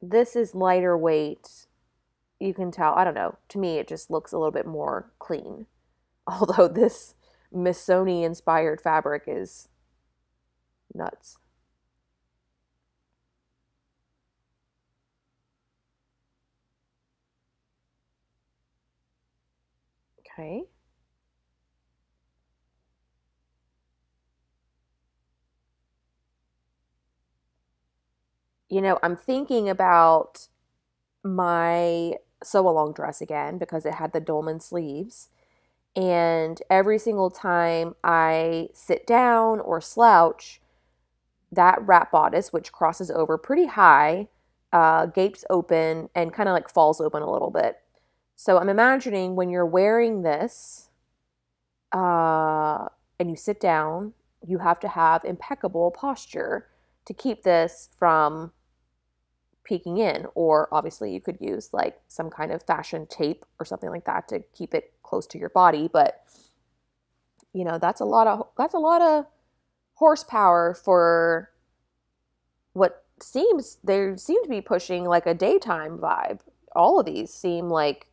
This is lighter weight. You can tell. I don't know. To me, it just looks a little bit more clean. Although this Missoni-inspired fabric is nuts. Okay. You know, I'm thinking about my sew-along dress again because it had the dolman sleeves. And every single time I sit down or slouch, that wrap bodice, which crosses over pretty high, uh, gapes open and kind of like falls open a little bit. So I'm imagining when you're wearing this uh, and you sit down, you have to have impeccable posture to keep this from peeking in. Or obviously you could use like some kind of fashion tape or something like that to keep it close to your body. But you know, that's a lot of that's a lot of horsepower for what seems they seem to be pushing like a daytime vibe. All of these seem like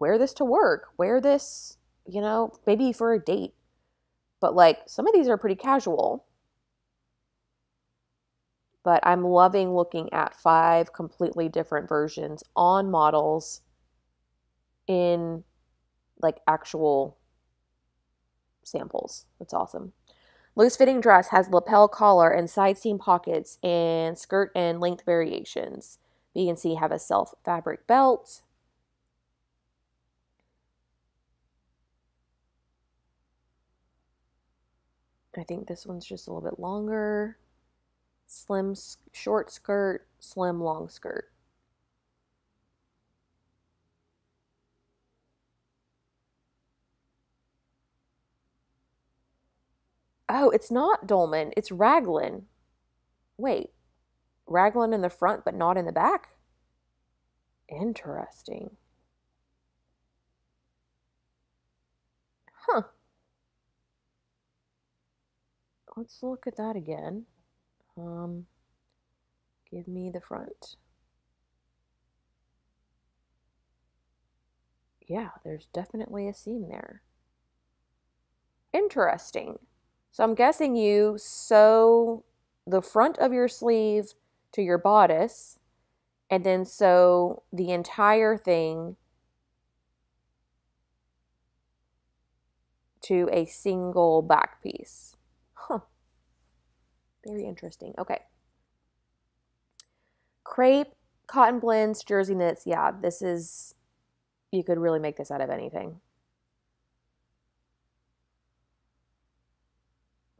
wear this to work, wear this, you know, maybe for a date. But like some of these are pretty casual. But I'm loving looking at five completely different versions on models in like actual samples. That's awesome. Loose-fitting dress has lapel collar and side seam pockets and skirt and length variations. You can see you have a self-fabric belt. I think this one's just a little bit longer. Slim short skirt, slim long skirt. Oh, it's not dolman, it's raglan. Wait, raglan in the front but not in the back? Interesting. Huh. Let's look at that again. Um, give me the front. Yeah, there's definitely a seam there. Interesting. So I'm guessing you sew the front of your sleeve to your bodice and then sew the entire thing to a single back piece. Huh. Very interesting. Okay. Crepe, cotton blends, jersey knits. Yeah, this is, you could really make this out of anything.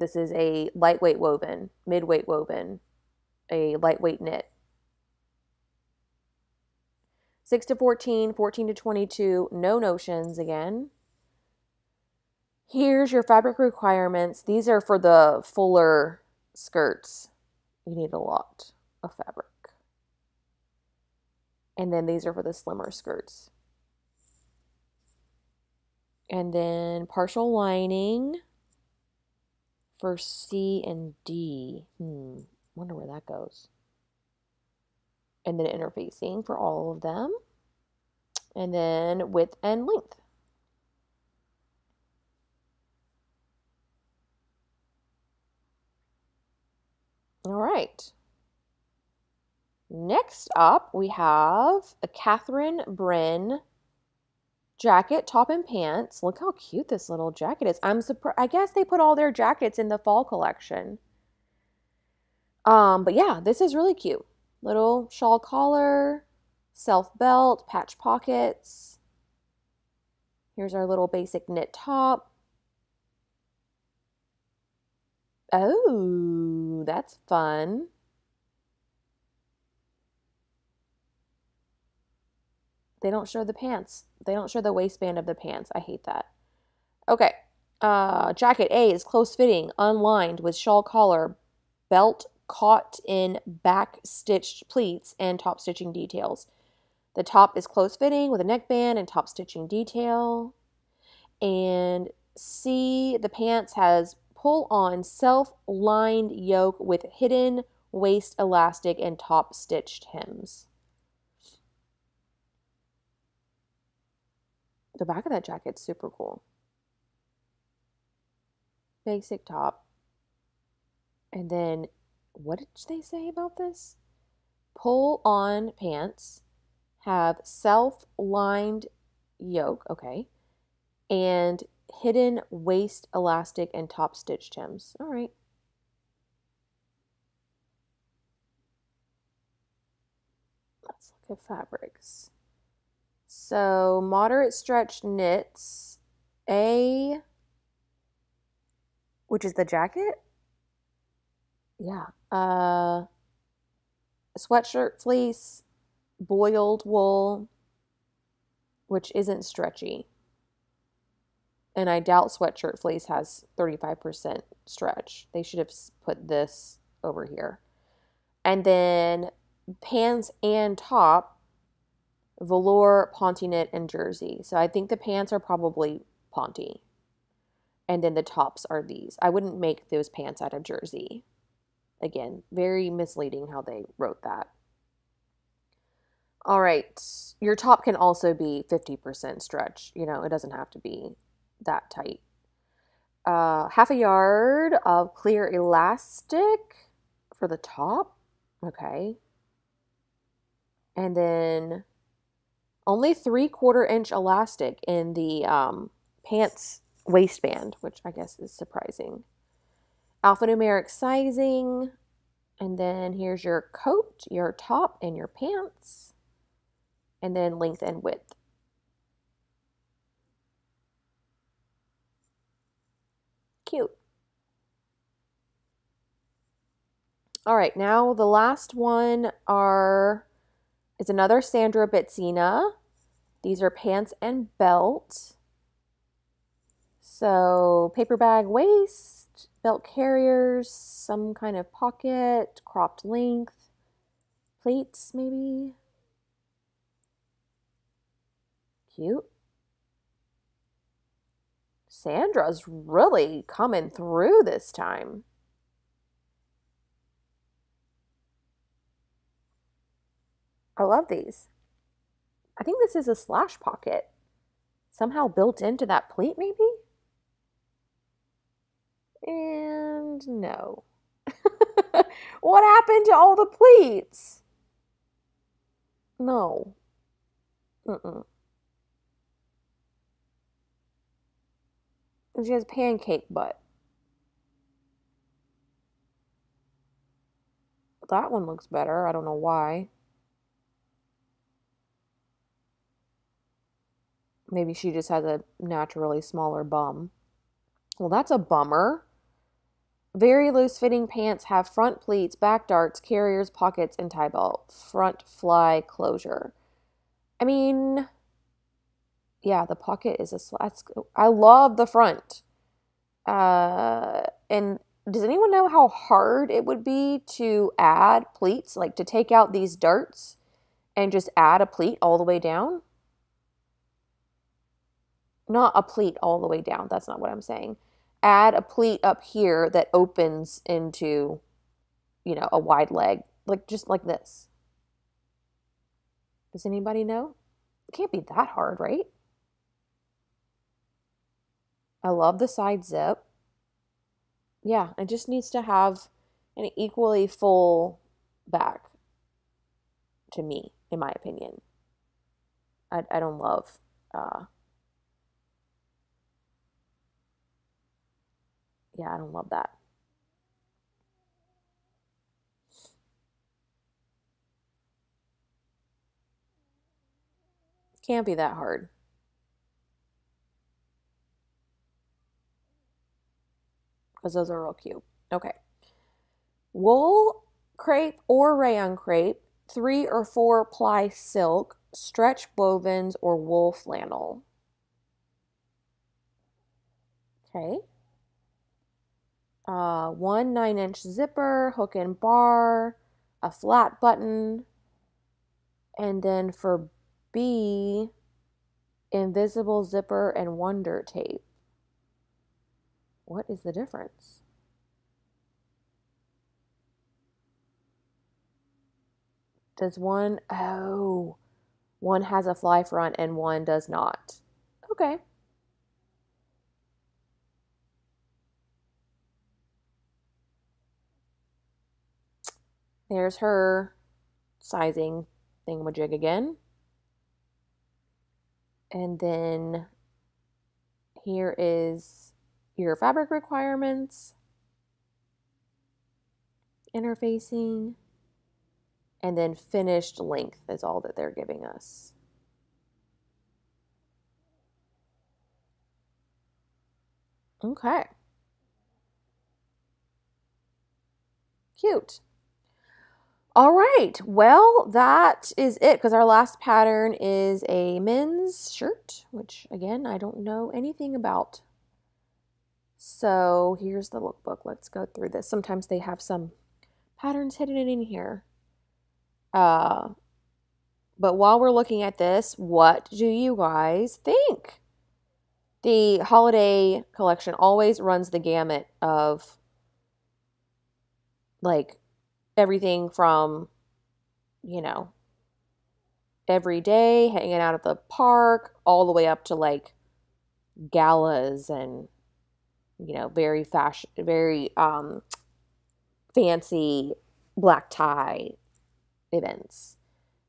This is a lightweight woven, midweight woven, a lightweight knit. six to fourteen, fourteen to twenty-two, no notions again. Here's your fabric requirements. These are for the fuller skirts. You need a lot of fabric. And then these are for the slimmer skirts. And then partial lining for C and D. Hmm, wonder where that goes. And then interfacing for all of them. And then width and length. All right. Next up, we have a Catherine Bryn jacket, top and pants. Look how cute this little jacket is. I'm surprised. I guess they put all their jackets in the fall collection. Um, but yeah, this is really cute. Little shawl collar, self belt, patch pockets. Here's our little basic knit top. Oh, that's fun. They don't show the pants. They don't show the waistband of the pants. I hate that. Okay. Uh, jacket A is close fitting, unlined with shawl collar, belt caught in back stitched pleats and top stitching details. The top is close fitting with a neckband and top stitching detail. And C, the pants has pull-on self-lined yoke with hidden waist elastic and top-stitched hems. The back of that jacket's super cool. Basic top. And then, what did they say about this? Pull-on pants have self-lined yoke, okay, and hidden waist elastic and top stitched hems. All right. Let's look at fabrics. So moderate stretch knits A, which is the jacket. Yeah. Uh, sweatshirt fleece, boiled wool, which isn't stretchy. And I doubt sweatshirt fleece has thirty-five percent stretch. They should have put this over here. And then pants and top, velour, ponte knit, and jersey. So I think the pants are probably ponte. And then the tops are these. I wouldn't make those pants out of jersey. Again, very misleading how they wrote that. All right. Your top can also be fifty percent stretch. You know, it doesn't have to be that tight. Uh, half a yard of clear elastic for the top. Okay. And then only three quarter inch elastic in the um, pants waistband, which I guess is surprising. alphanumeric sizing, and then here's your coat, your top, and your pants, and then length and width. Cute. All right, now the last one are is another Sandra Betzina. These are pants and belt. So paper bag waist, belt carriers, some kind of pocket, cropped length, pleats maybe. Cute. Sandra's really coming through this time. I love these. I think this is a slash pocket. Somehow built into that pleat maybe? And no. What happened to all the pleats? No. Mm-mm. She has pancake butt. That one looks better. I don't know why. Maybe she just has a naturally smaller bum. Well, that's a bummer. Very loose-fitting pants have front pleats, back darts, carriers, pockets, and tie belt. Front fly closure. I mean, yeah, the pocket is a slash. I love the front. Uh, and does anyone know how hard it would be to add pleats? Like to take out these darts and just add a pleat all the way down? Not a pleat all the way down. That's not what I'm saying. Add a pleat up here that opens into, you know, a wide leg. Like, just like this. Does anybody know? It can't be that hard, right? I love the side zip. Yeah, it just needs to have an equally full back to me, in my opinion. I, I don't love... Uh, Yeah, I don't love that. Can't be that hard. Because those are real cute. Okay. Wool, crepe, or rayon crepe, three or four ply silk, stretch wovens, or wool flannel. Okay. Uh, one nine inch zipper, hook and bar, a flat button, and then for B, invisible zipper and wonder tape. What is the difference? Does one, oh, one has a fly front and one does not. Okay. There's her sizing thingamajig again. And then here is your fabric requirements, interfacing, and then finished length is all that they're giving us. Okay. Cute. All right, well, that is it because our last pattern is a men's shirt, which, again, I don't know anything about. So here's the lookbook. Let's go through this. Sometimes they have some patterns hidden in here. Uh, but while we're looking at this, what do you guys think? The holiday collection always runs the gamut of, like, everything from, you know, every day, hanging out at the park, all the way up to, like, galas and, you know, very fashion, very um, fancy black tie events,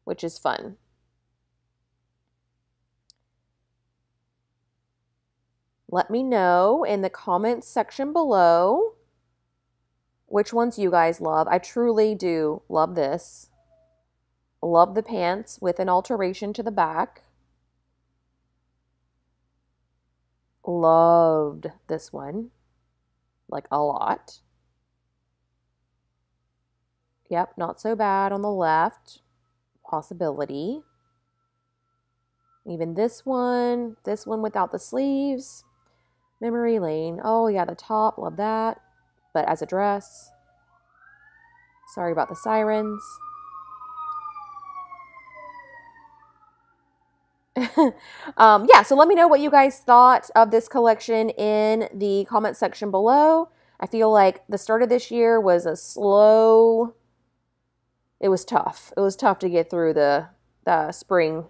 which is fun. Let me know in the comments section below which ones you guys love. I truly do love this. Love the pants with an alteration to the back. Loved this one, like a lot. Yep, not so bad on the left. Possibility. Even this one, this one without the sleeves. Memory lane. Oh yeah, the top, love that. But as a dress. Sorry about the sirens. um, yeah, so let me know what you guys thought of this collection in the comment section below. I feel like the start of this year was a slow... It was tough. It was tough to get through the, the spring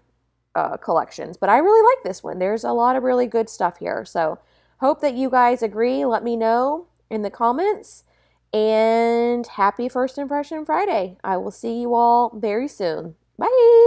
uh, collections. But I really like this one. There's a lot of really good stuff here. So hope that you guys agree. Let me know in the comments. And happy First Impression Friday. I will see you all very soon. Bye!